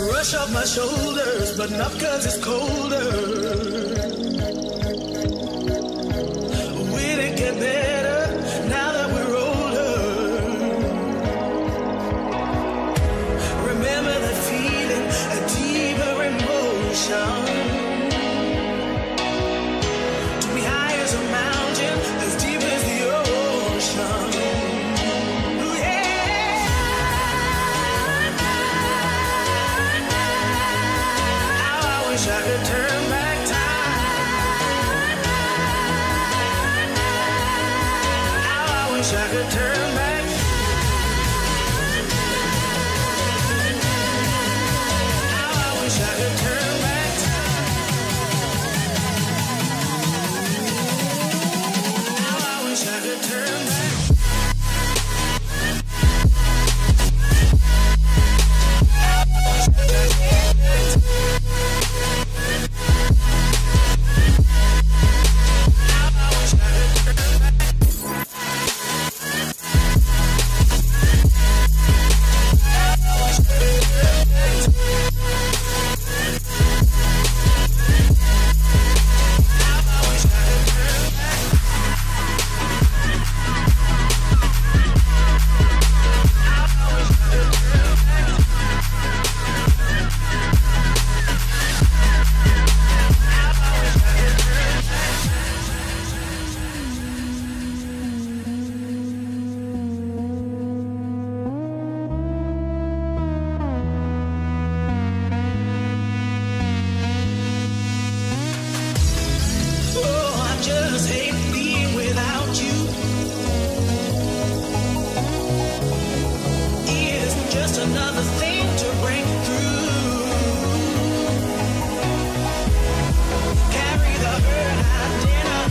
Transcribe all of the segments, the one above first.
Brush off my shoulders, but not cause it's colder. We didn't get better now that we're older. Remember that feeling, a deeper emotion. To be high as a mountain, as deep as the ocean. I could turn back time. How I wish I could turn back. Just hate being without you. It isn't just another thing to break through. Carry the hurt, I dare not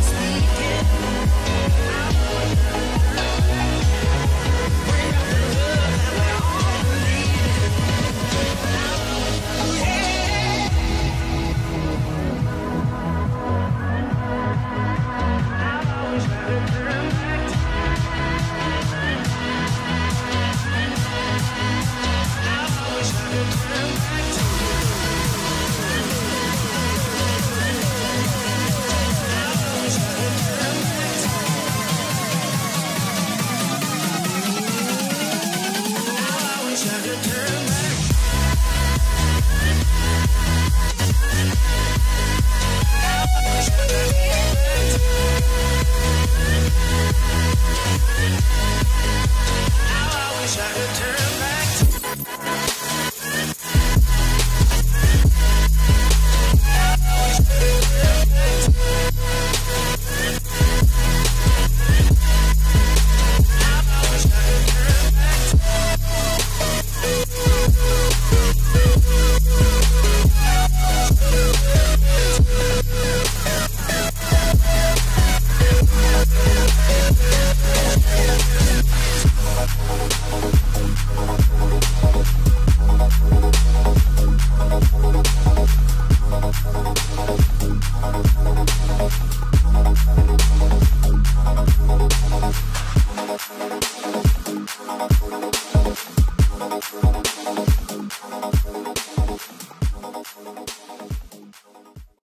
speak it.